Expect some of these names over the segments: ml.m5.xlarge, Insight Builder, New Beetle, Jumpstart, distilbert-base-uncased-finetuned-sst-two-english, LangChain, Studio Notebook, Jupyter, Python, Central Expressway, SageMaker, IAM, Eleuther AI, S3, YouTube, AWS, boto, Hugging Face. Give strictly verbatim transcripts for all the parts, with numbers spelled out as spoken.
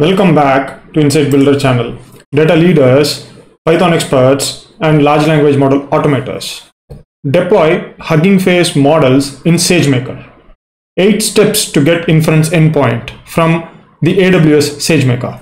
Welcome back to Insight Builder channel, data leaders, Python experts, and large language model automators. Deploy Hugging Face models in SageMaker. Eight steps to get inference endpoint from the A W S SageMaker.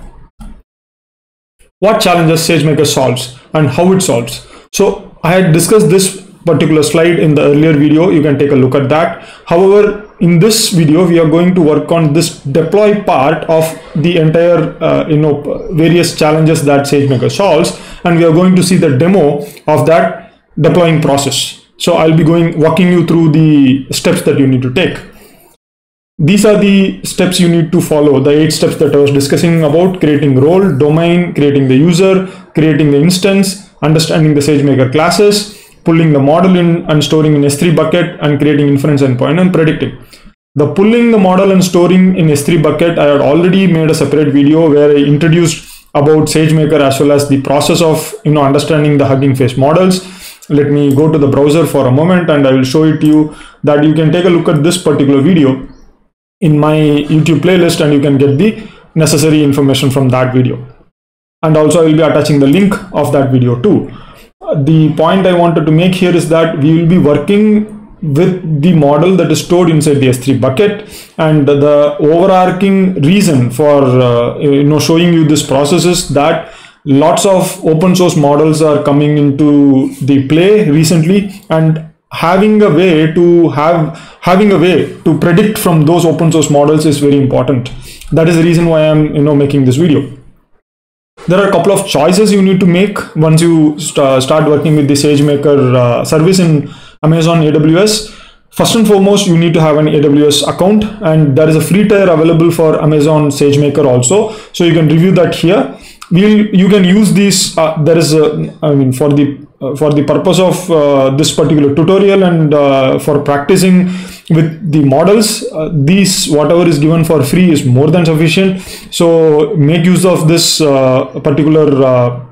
What challenges SageMaker solves and how it solves. So I had discussed this particular slide in the earlier video. You can take a look at that. However, in this video, we are going to work on this deploy part of the entire, uh, you know, various challenges that SageMaker solves, and we are going to see the demo of that deploying process. So I'll be going walking you through the steps that you need to take. These are the steps you need to follow, the eight steps that I was discussing about: creating role, domain, creating the user, creating the instance, understanding the SageMaker classes, pulling the model in and storing in S three bucket, and creating inference endpoint and predicting. The pulling the model and storing in S three bucket, I had already made a separate video where I introduced about SageMaker as well as the process of, you know, understanding the Hugging Face models. Let me go to the browser for a moment and I will show it to you, that you can take a look at this particular video in my YouTube playlist and you can get the necessary information from that video. And also I will be attaching the link of that video too. The point I wanted to make here is that we will be working with the model that is stored inside the S three bucket, and the overarching reason for uh, you know showing you this process is that lots of open source models are coming into the play recently, and having a way to have having a way to predict from those open source models is very important. That is the reason why I'm you know making this video. There are a couple of choices you need to make once you st start working with the SageMaker uh, service in Amazon A W S. First and foremost, you need to have an A W S account, and there is a free tier available for Amazon SageMaker also. So you can review that here. We'll, you can use these, uh, there is, a, I mean, for the, uh, for the purpose of uh, this particular tutorial and uh, for practicing with the models, uh, these, whatever is given for free is more than sufficient. So make use of this uh, particular uh,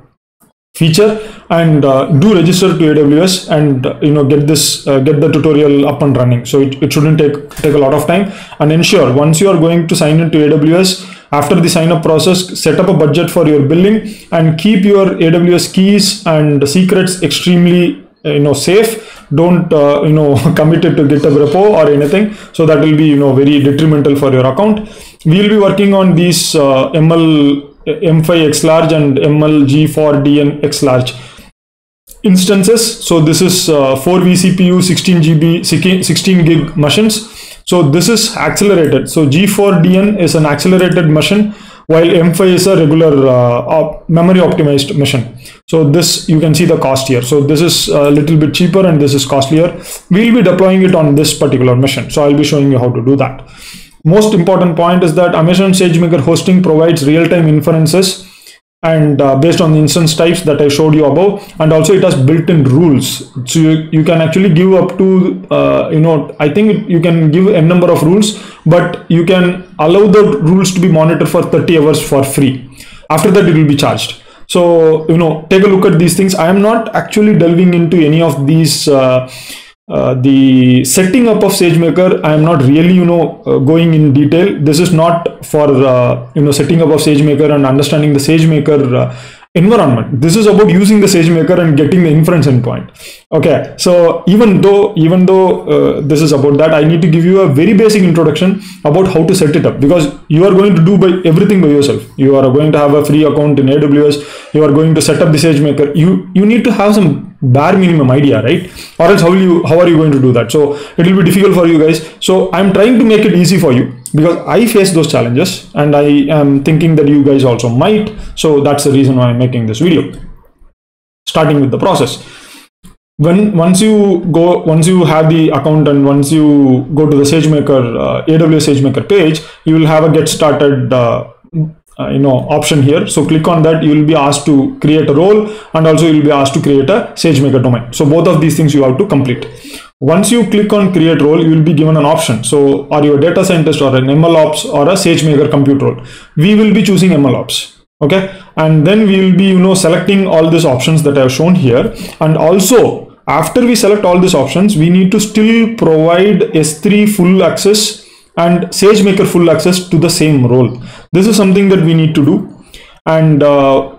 feature, and uh, do register to A W S and uh, you know get this uh, get the tutorial up and running. So it, it shouldn't take take a lot of time, and ensure once you are going to sign into A W S, after the sign up process, set up a budget for your billing and keep your A W S keys and secrets extremely you know safe. Don't uh, you know commit it to GitHub repo or anything, so that will be you know very detrimental for your account. We will be working on these uh, M L M five xlarge and M L G four D and xlarge instances. So this is uh, four vCPU sixteen G B sixteen gig machines. So this is accelerated. So G four D N is an accelerated machine, while M five is a regular uh, op memory optimized machine. So this, you can see the cost here. So this is a little bit cheaper and this is costlier. We'll be deploying it on this particular machine, so I'll be showing you how to do that. Most important point is that Amazon SageMaker hosting provides real-time inferences, and uh, based on the instance types that I showed you above, and also it has built-in rules. So you, you can actually give up to uh, you know I think it, you can give n number of rules, but you can allow the rules to be monitored for thirty hours for free. After that, it will be charged. So you know take a look at these things. I am not actually delving into any of these. Uh, Uh, the setting up of SageMaker, I am not really, you know, uh, going in detail. This is not for, uh, you know, setting up of SageMaker and understanding the SageMaker uh, environment. This is about using the SageMaker and getting the inference endpoint. Okay, so even though, even though uh, this is about that, I need to give you a very basic introduction about how to set it up, because you are going to do by everything by yourself. You are going to have a free account in A W S. You are going to set up the SageMaker. You, you need to have some bare minimum idea, right? Or else how will you how are you going to do that? So it will be difficult for you guys. So I'm trying to make it easy for you, because I face those challenges and I am thinking that you guys also might. So that's the reason why I'm making this video, starting with the process. When once you go once you have the account and once you go to the SageMaker uh, A W S SageMaker page, you will have a get started uh, Uh, you know option here. So click on that. You will be asked to create a role, and also you will be asked to create a SageMaker domain. So both of these things you have to complete. Once you click on create role, you will be given an option. So are you a data scientist or an MLOps or a SageMaker compute role? We will be choosing MLOps. Okay, and then we will be you know selecting all these options that I have shown here. And also, after we select all these options, we need to still provide S three full access and SageMaker full access to the same role. This is something that we need to do. And uh,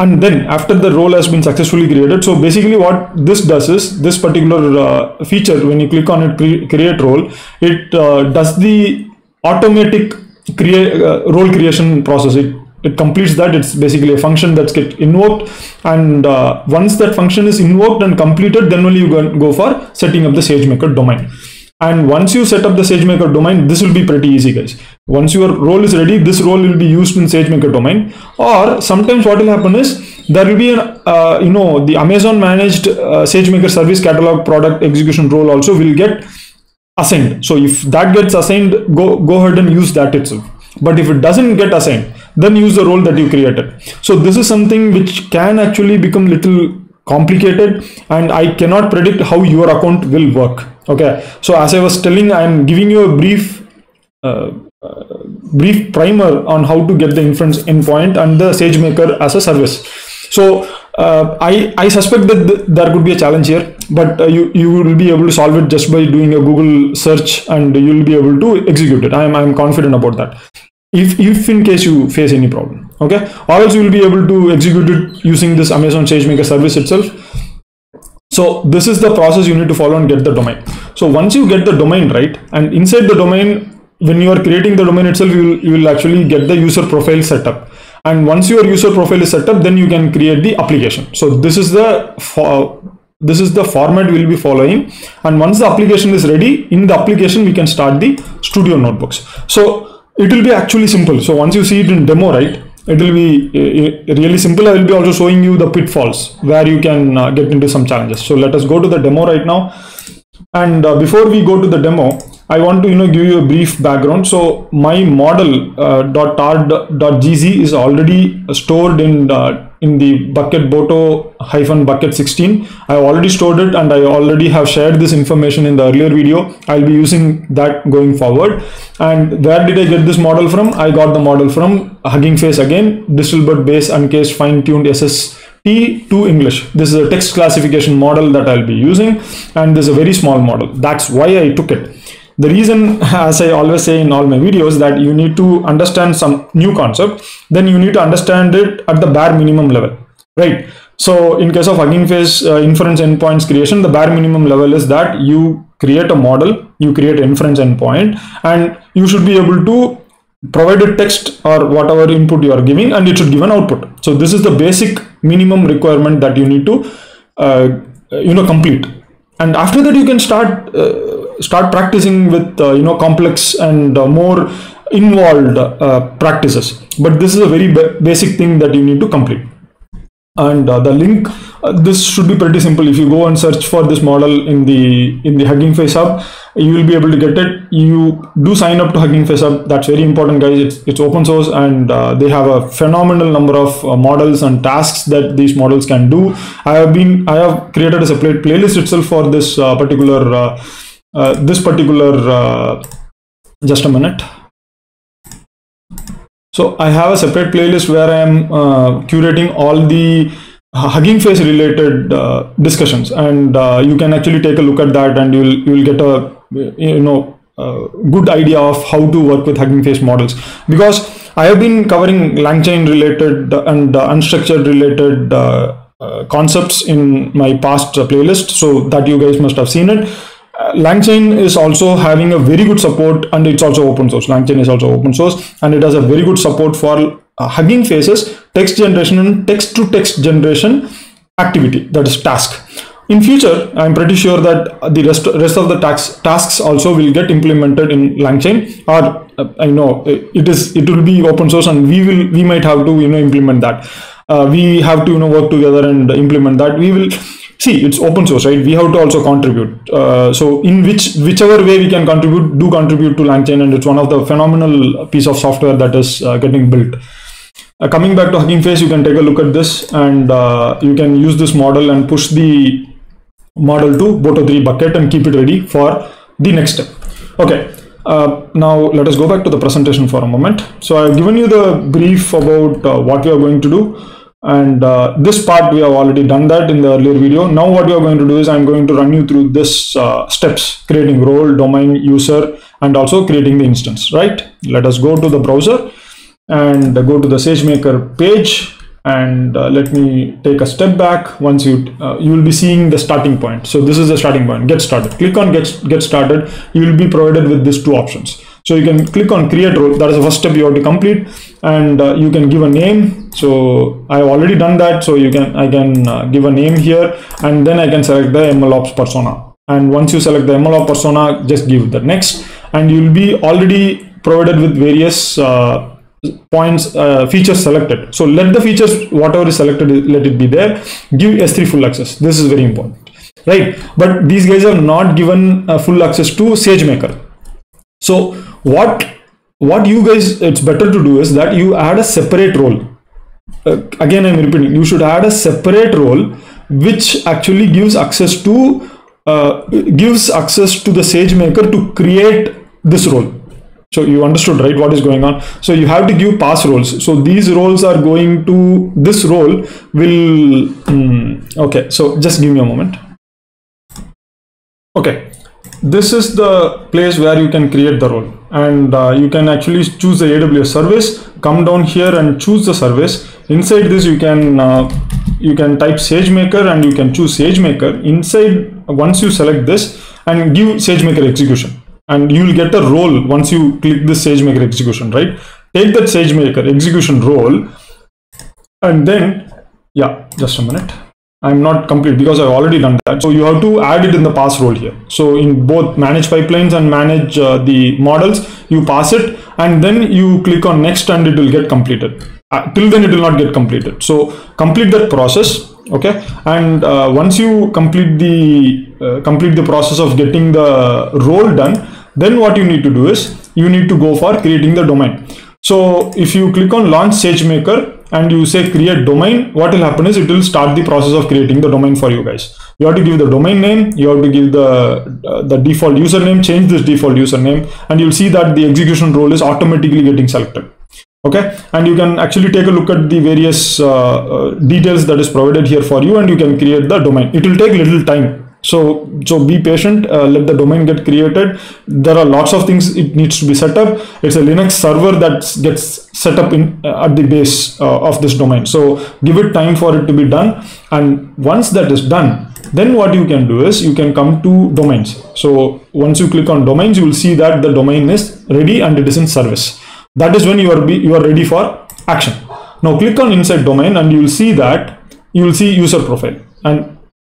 and then after the role has been successfully created, so basically what this does is this particular uh, feature, when you click on it, cre create role, it uh, does the automatic create uh, role creation process. It, it completes that. It's basically a function that's get invoked, and uh, once that function is invoked and completed, then only you go for setting up the SageMaker domain. And once you set up the SageMaker domain, this will be pretty easy, guys. Once your role is ready, this role will be used in SageMaker domain. Or sometimes what will happen is there will be an uh, you know, the Amazon managed uh, SageMaker service catalog product execution role also will get assigned. So if that gets assigned, go go ahead and use that itself. But if it doesn't get assigned, then use the role that you created. So this is something which can actually become little complicated, and I cannot predict how your account will work. Okay, so as I was telling, I am giving you a brief uh, uh, brief primer on how to get the inference endpoint and the SageMaker as a service. So uh, I, I suspect that th there could be a challenge here, but uh, you, you will be able to solve it just by doing a Google search, and you will be able to execute it. I am, I am confident about that. If, if in case you face any problem, okay, or else you will be able to execute it using this Amazon SageMaker service itself. So this is the process you need to follow and get the domain. So once you get the domain, right, and inside the domain, when you are creating the domain itself, you will, you will actually get the user profile set up. And once your user profile is set up, then you can create the application. So this is the for, this is the format we'll be following. And once the application is ready, in the application we can start the Studio notebooks. So it will be actually simple. So once you see it in demo, right, it will be uh, really simple. I will be also showing you the pitfalls where you can uh, get into some challenges. So let us go to the demo right now. And uh, before we go to the demo, I want to, you know, give you a brief background. So my model uh, .tar.gz is already stored in uh, in the bucket boto hyphen bucket sixteen. I already stored it, and I already have shared this information in the earlier video. I'll be using that going forward. And where did I get this model from? I got the model from Hugging Face again, distilbert-base-uncased-finetuned-sst-two-english. This is a text classification model that I'll be using, and this is a very small model. That's why I took it. The reason, as I always say in all my videos, that you need to understand some new concept, then you need to understand it at the bare minimum level, right? So in case of Hugging Face uh, inference endpoints creation, the bare minimum level is that you create a model, you create inference endpoint, and you should be able to provide a text or whatever input you are giving, and it should give an output. So this is the basic minimum requirement that you need to, uh, you know, complete. And after that, you can start uh, start practicing with uh, you know, complex and uh, more involved uh, practices. But this is a very ba basic thing that you need to complete. And uh, the link, uh, this should be pretty simple. If you go and search for this model in the in the Hugging Face Hub, you will be able to get it. You do sign up to Hugging Face Hub. That's very important, guys. It's, it's open source, and uh, they have a phenomenal number of uh, models and tasks that these models can do. I have been I have created a separate playlist itself for this uh, particular uh, uh, this particular. Uh, just a minute. So I have a separate playlist where I am uh, curating all the Hugging Face related uh, discussions, and uh, you can actually take a look at that, and you'll you'll get a, you know, a good idea of how to work with Hugging Face models, because I have been covering LangChain related and uh, unstructured related uh, uh, concepts in my past uh, playlist, so that you guys must have seen it. Uh, LangChain is also having a very good support, and it's also open source. LangChain is also open source, and it has a very good support for Uh, Hugging Face's text generation and text to text generation activity, that is task. In future, I'm pretty sure that the rest, rest of the tax, tasks also will get implemented in LangChain, or uh, I know it is it will be open source, and we will we might have to, you know, implement that. Uh, we have to, you know, work together and implement that. We will see, it's open source, right? We have to also contribute. Uh, so in which whichever way we can contribute, do contribute to LangChain, and it's one of the phenomenal piece of software that is uh, getting built. Uh, coming back to Hugging Face, you can take a look at this, and uh, you can use this model and push the model to boto three bucket and keep it ready for the next step. Okay, uh, now let us go back to the presentation for a moment. So I have given you the brief about uh, what we are going to do, and uh, this part we have already done that in the earlier video. Now what we are going to do is I am going to run you through this uh, steps: creating role, domain, user, and also creating the instance, right? Let us go to the browser. and go to the SageMaker page. And uh, let me take a step back. Once you uh, you will be seeing the starting point. So this is the starting point. Get started. Click on get get started. You will be provided with these two options. So you can click on create role. That is the first step you have to complete. And uh, you can give a name. So I have already done that. So you can I can uh, give a name here, and then I can select the MLOps persona. And once you select the MLOps persona, just give the next, and you will be already provided with various Uh, points uh, features selected. So let the features, whatever is selected, let it be there. Give S three full access. This is very important, right? But these guys are not given uh, full access to SageMaker. So what what you guys, it's better to do is that you add a separate role. Uh, again, I'm repeating, you should add a separate role which actually gives access to uh, gives access to the SageMaker to create this role. So you understood, right, what is going on? So you have to give pass roles. So these roles are going to, this role will, um, okay, so just give me a moment. Okay, this is the place where you can create the role, and uh, you can actually choose the A W S service. Come down here and choose the service. Inside this, you can uh, you can type SageMaker, and you can choose SageMaker. Inside, once you select this and give SageMaker execution, and you will get a role once you click the SageMaker execution, right? Take that SageMaker execution role, and then, yeah, just a minute. I'm not complete because I've already done that. So you have to add it in the pass role here. So in both manage pipelines and manage uh, the models, you pass it, and then you click on next, and it will get completed. Uh, till then, it will not get completed. So complete that process. Okay, and uh, once you complete the uh, complete the process of getting the role done, then what you need to do is you need to go for creating the domain. So if you click on launch SageMaker and you say create domain, what will happen is it will start the process of creating the domain for you guys. You have to give the domain name, you have to give the uh, the default username, change this default username, and you'll see that the execution role is automatically getting selected. Okay, and you can actually take a look at the various uh, uh, details that is provided here for you, and you can create the domain. It will take little time, so so be patient. Uh, let the domain get created. There are lots of things it needs to be set up. It's a Linux server that gets set up in uh, at the base uh, of this domain, so give it time for it to be done. And once that is done, then what you can do is you can come to domains. So once you click on domains, you will see that the domain is ready and it is in service. That is when you are be, you are ready for action. Now click on inside domain, and you will see that you will see user profile, and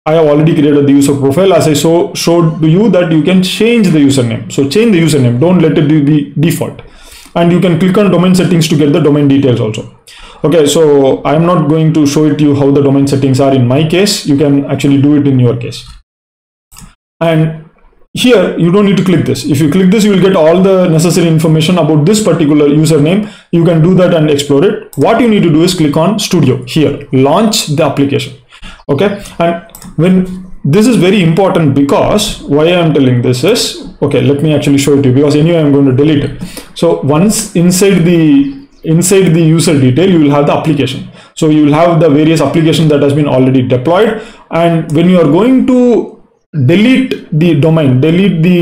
I have already created the user profile, as I so showed to you, that you can change the username. So change the username, don't let it be the default, and you can click on domain settings to get the domain details also. Okay, so I am not going to show it to you how the domain settings are in my case. You can actually do it in your case. And here you don't need to click this. If you click this, you will get all the necessary information about this particular username. You can do that and explore it. What you need to do is click on Studio here, launch the application. Okay, and when this is very important, because why I am telling this is, okay, let me actually show it to you, because anyway I'm going to delete it. So once inside the inside the user detail, you will have the application. So you will have the various application that has been already deployed, and when you are going to delete the domain, delete the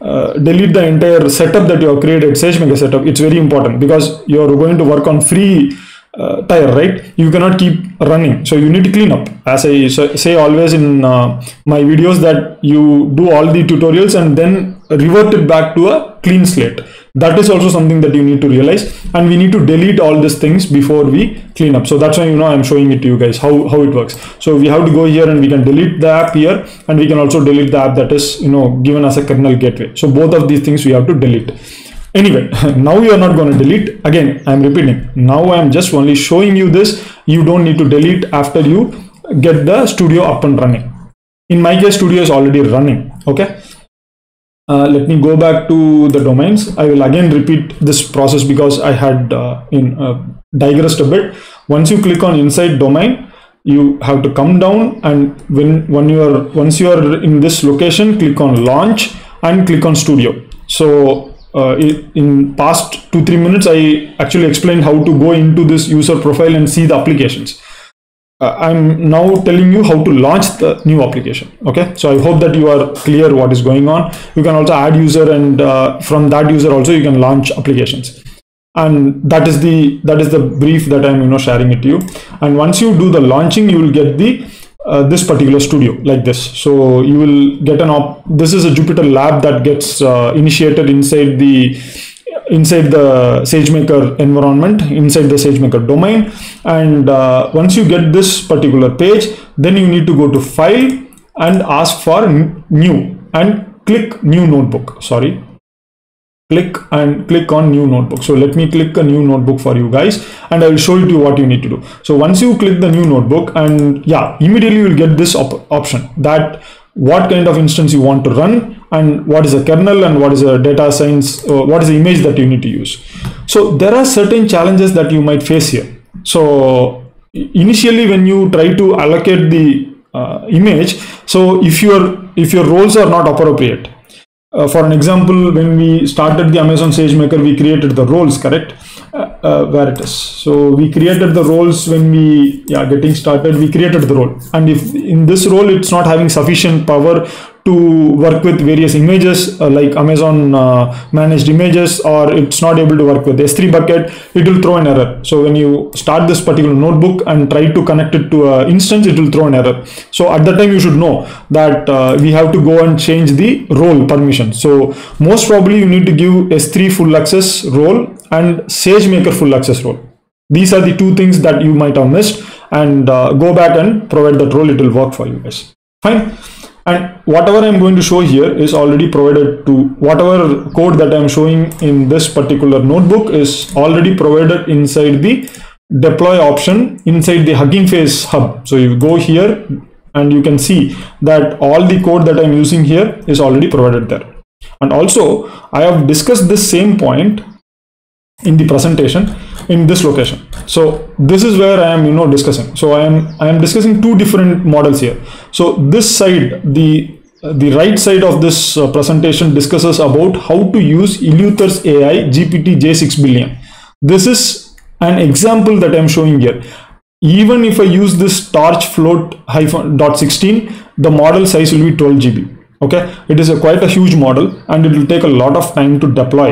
uh, delete the entire setup that you have created, SageMaker setup, it's very important, because you are going to work on free uh, tier, right? You cannot keep running, so you need to clean up. As I say always in uh, my videos, that you do all the tutorials and then revert it back to a clean slate. That is also something that you need to realize, and we need to delete all these things before we clean up. So that's why, you know, I'm showing it to you guys how, how it works. So we have to go here, and we can delete the app here, and we can also delete the app that is, you know, given as a kernel gateway. So both of these things we have to delete. Anyway, now you are not going to delete. Again, I'm repeating, now I'm just only showing you this. You don't need to delete after you get the Studio up and running. In my case, Studio is already running. Okay. Uh, let me go back to the domains. I will again repeat this process because I had uh, in uh, digressed a bit. Once you click on inside domain, you have to come down, and when when you are once you are in this location, click on launch and click on Studio. So uh, in past two three minutes, I actually explained how to go into this user profile and see the applications. Uh, I'm now telling you how to launch the new application. Okay, so I hope that you are clear what is going on. You can also add user, and uh, from that user also you can launch applications. And that is the that is the brief that I'm you know sharing it to you. And once you do the launching, you will get the uh, this particular studio like this. So you will get an op. This is a Jupyter lab that gets uh, initiated inside the inside the SageMaker environment, inside the SageMaker domain. And uh, once you get this particular page, then you need to go to File and ask for New and click New Notebook. Sorry. Click and click on new notebook. So let me click a new notebook for you guys, and I will show you what you need to do. So once you click the new notebook, and yeah, immediately you will get this op option that what kind of instance you want to run, and what is a kernel, and what is a data science, uh, what is the image that you need to use. So there are certain challenges that you might face here. So initially, when you try to allocate the uh, image, so if your if your roles are not appropriate. Uh, for an example, when we started the Amazon SageMaker, we created the roles, correct? Uh, uh, where it is. So we created the roles when we are yeah, getting started, we created the role. And if in this role, it's not having sufficient power to work with various images uh, like Amazon uh, managed images, or it's not able to work with S three bucket, it will throw an error. So when you start this particular notebook and try to connect it to an instance, it will throw an error. So at that time, you should know that uh, we have to go and change the role permission. So most probably you need to give S three full access role and SageMaker full access role. These are the two things that you might have missed, and uh, go back and provide that role. It will work for you guys. Fine. And whatever I'm going to show here is already provided to whatever code that I'm showing in this particular notebook is already provided inside the deploy option inside the Hugging Face hub. So you go here and you can see that all the code that I'm using here is already provided there. And also I have discussed this same point in the presentation in this location. So this is where I am you know discussing. So I am I am discussing two different models here. So this side, the the right side of this uh, presentation discusses about how to use Eleuther's A I G P T J six billion. This is an example that I am showing here. Even if I use this torch float hyphen dot sixteen, the model size will be twelve G B. Okay, it is a quite a huge model, and it will take a lot of time to deploy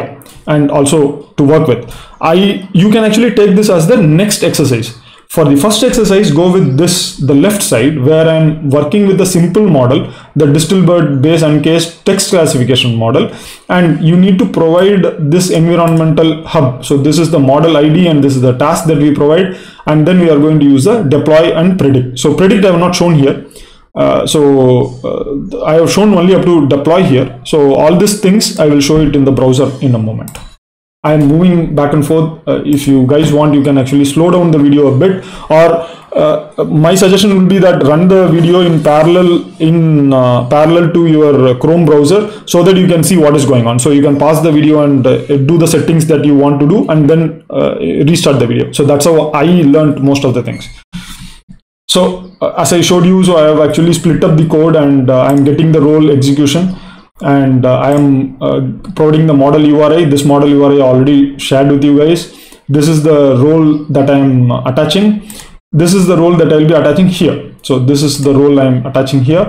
and also to work with. I you can actually take this as the next exercise. For the first exercise, go with this, the left side, where I'm working with a simple model, the distilbert-base-uncased text classification model, and you need to provide this environmental hub. So this is the model I D, and this is the task that we provide, and then we are going to use the deploy and predict. So predict I have not shown here. Uh, so uh, I have shown only up to deploy here. So all these things I will show it in the browser in a moment. I am moving back and forth. Uh, if you guys want, you can actually slow down the video a bit, or uh, my suggestion would be that run the video in parallel in uh, parallel to your Chrome browser, so that you can see what is going on. So you can pause the video and uh, do the settings that you want to do, and then uh, restart the video. So that's how I learned most of the things. So uh, as I showed you, so I have actually split up the code, and uh, I'm getting the role execution, and uh, I am uh, providing the model U R I. This model U R I already shared with you guys. This is the role that I'm attaching. This is the role that I'll be attaching here. So this is the role I'm attaching here.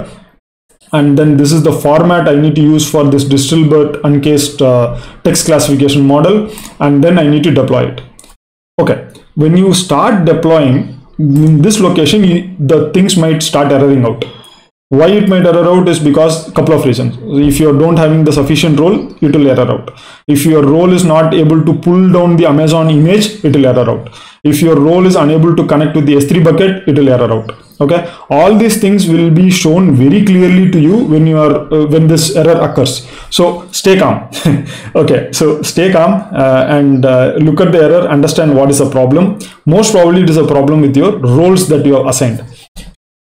And then this is the format I need to use for this distilbert uncased uh, text classification model. And then I need to deploy it. Okay. When you start deploying, in this location, the things might start erroring out. Why it might error out is because a couple of reasons. If you don't having the sufficient role, it will error out. If your role is not able to pull down the Amazon image, it will error out. If your role is unable to connect with the S three bucket, it will error out. Okay, all these things will be shown very clearly to you when you are uh, when this error occurs. So stay calm. Okay, so stay calm uh, and uh, look at the error, understand what is the problem. Most probably it is a problem with your roles that you have assigned.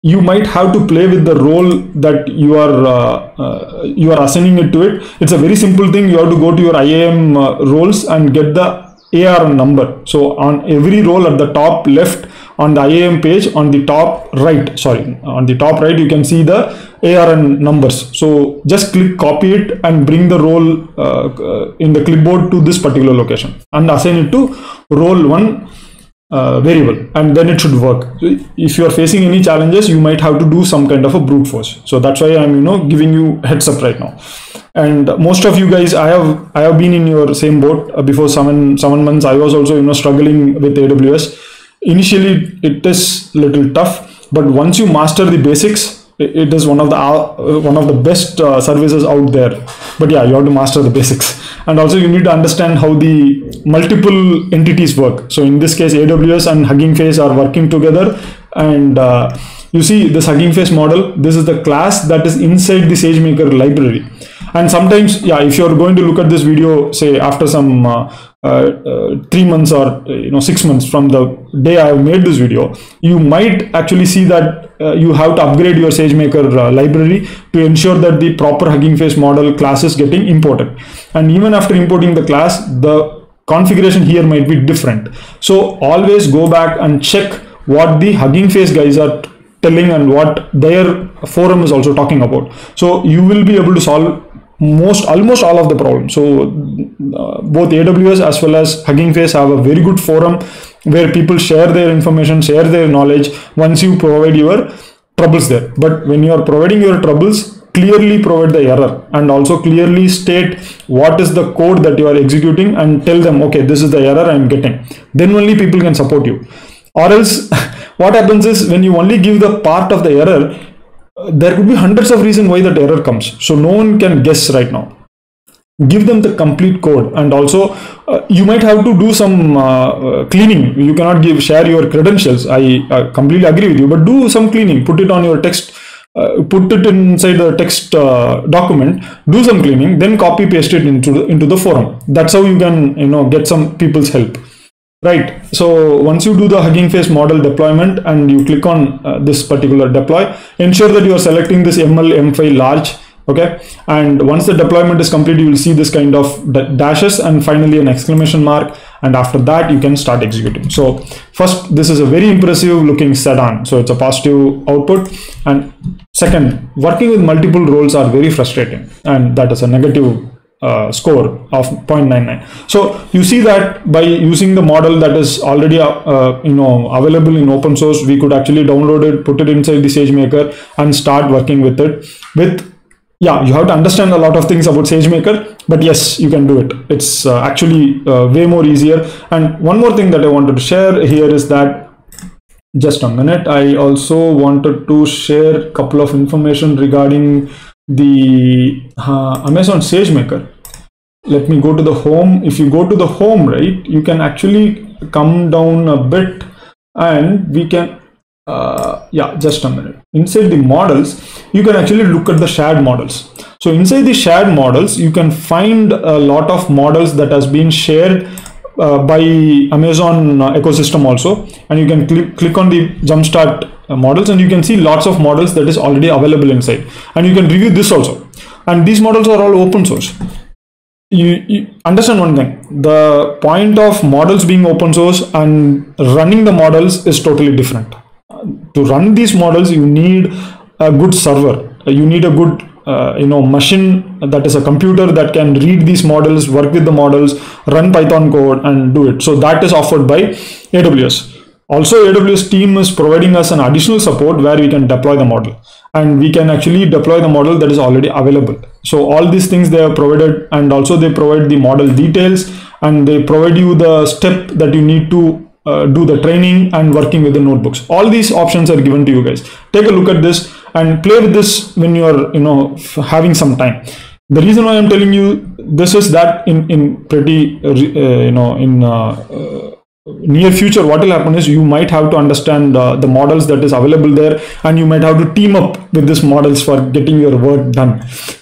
You might have to play with the role that you are uh, uh, you are assigning it to it. It's a very simple thing. You have to go to your I A M uh, roles and get the A R number. So on every role at the top left on the I A M page, on the top right, sorry, on the top right, you can see the A R N numbers. So just click copy it and bring the role uh, uh, in the clipboard to this particular location and assign it to role one uh, variable, and then it should work. So if you are facing any challenges, you might have to do some kind of a brute force. So that's why I'm, you know, giving you heads up right now. And most of you guys, I have I have been in your same boat before. Seven seven months, I was also, you know, struggling with A W S. Initially, it is little tough, but once you master the basics, it is one of the uh, one of the best uh, services out there. But yeah, you have to master the basics, and also you need to understand how the multiple entities work. So in this case, A W S and Hugging Face are working together, and uh, you see this Hugging Face model, this is the class that is inside the SageMaker library. And sometimes, yeah, if you're going to look at this video, say after some uh, uh, uh, three months or, you know, six months from the day I have made this video, you might actually see that uh, you have to upgrade your SageMaker uh, library to ensure that the proper Hugging Face model class is getting imported. And even after importing the class, the configuration here might be different. So always go back and check what the Hugging Face guys are telling and what their forum is also talking about. So you will be able to solve most almost all of the problems. So uh, both A W S as well as Hugging Face have a very good forum where people share their information, share their knowledge once you provide your troubles there. But when you are providing your troubles, clearly provide the error and also clearly state what is the code that you are executing and tell them, okay, this is the error I'm getting. Then only people can support you. Or else what happens is, when you only give the part of the error, there could be hundreds of reasons why that error comes. So no one can guess right now. Give them the complete code, and also uh, you might have to do some uh, cleaning. You cannot give share your credentials. I uh, completely agree with you, but do some cleaning. Put it on your text, uh, put it inside the text uh, document. Do some cleaning, then copy paste it into the, into the forum. That's how you can, you know, get some people's help. Right, so once you do the Hugging Face model deployment and you click on uh, this particular deploy, ensure that you are selecting this M L, M file large, okay? And once the deployment is complete, you will see this kind of dashes and finally an exclamation mark. And after that, you can start executing. So first, this is a very impressive looking sedan. So it's a positive output. And second, working with multiple roles are very frustrating. And that is a negative Uh, score of zero point nine nine. So you see that by using the model that is already uh, uh, you know, available in open source, we could actually download it, put it inside the SageMaker and start working with it. With yeah, you have to understand a lot of things about SageMaker, but yes, you can do it. It's uh, actually uh, way more easier. And one more thing that I wanted to share here is that, just a minute, I also wanted to share a couple of information regarding the uh, Amazon SageMaker. Let me go to the home. If you go to the home, right, you can actually come down a bit and we can, uh, yeah, just a minute. Inside the models, you can actually look at the shared models. So inside the shared models, you can find a lot of models that has been shared uh, by Amazon uh, ecosystem also. And you can click, click on the Jumpstart uh, models and you can see lots of models that is already available inside. And you can review this also. And these models are all open source. You, you understand one thing, the point of models being open source and running the models is totally different. To run these models, you need a good server. You need a good, uh, you know, machine that is a computer that can read these models, work with the models, run Python code and do it. So that is offered by A W S. Also, A W S team is providing us an additional support where we can deploy the model, and we can actually deploy the model that is already available. So all these things they have provided, and also they provide the model details and they provide you the step that you need to uh, do the training and working with the notebooks. All these options are given to you guys. Take a look at this and play with this when you are, you know, having some time. The reason why I'm telling you this is that in, in pretty, uh, you know, in uh, uh, near future, what will happen is you might have to understand uh, the models that is available there, and you might have to team up with these models for getting your work done.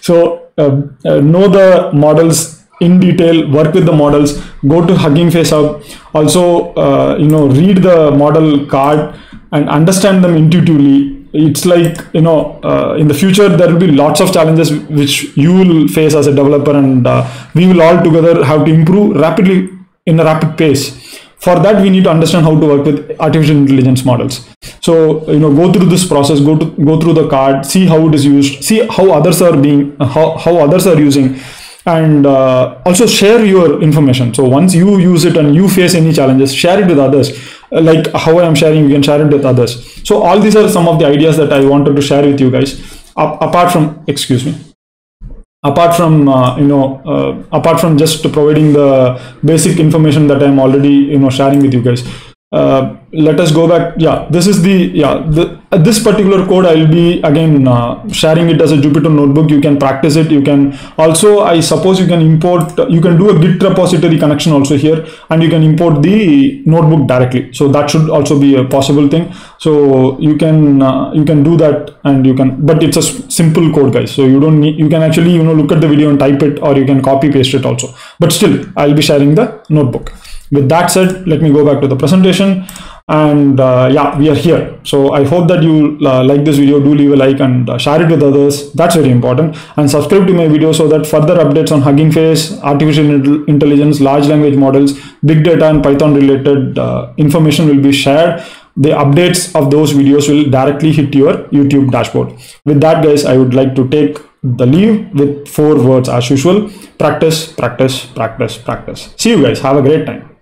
So uh, uh, know the models in detail, work with the models, go to Hugging Face Hub, also uh, you know, read the model card and understand them intuitively. It's like, you know, uh, in the future there will be lots of challenges which you will face as a developer, and uh, we will all together have to improve rapidly in a rapid pace. For that, we need to understand how to work with artificial intelligence models. So, you know, go through this process, go to go through the card, see how it is used, see how others are being, how, how others are using, and uh, also share your information. So once you use it and you face any challenges, share it with others. Like how I am sharing, you can share it with others. So all these are some of the ideas that I wanted to share with you guys. A- apart from, excuse me, apart from uh, you know, uh, apart from just providing the basic information that I am already you know sharing with you guys. Uh, let us go back. Yeah, this is the yeah the, uh, this particular code I will be again uh, sharing it as a Jupyter notebook. You can practice it. You can also, I suppose, you can import, you can do a Git repository connection also here, and you can import the notebook directly. So that should also be a possible thing. So you can uh, you can do that, and you can, but it's a simple code, guys. So you don't need, you can actually you know look at the video and type it, or you can copy paste it also. But still, I'll be sharing the notebook. With that said, let me go back to the presentation, and uh, yeah, we are here. So I hope that you uh, like this video. Do leave a like and uh, share it with others. That's very important. And subscribe to my video so that further updates on Hugging Face, artificial intelligence, large language models, big data and Python related uh, information will be shared. The updates of those videos will directly hit your YouTube dashboard. With that, guys, I would like to take the leave with four words as usual: practice, practice, practice, practice. See you guys. Have a great time.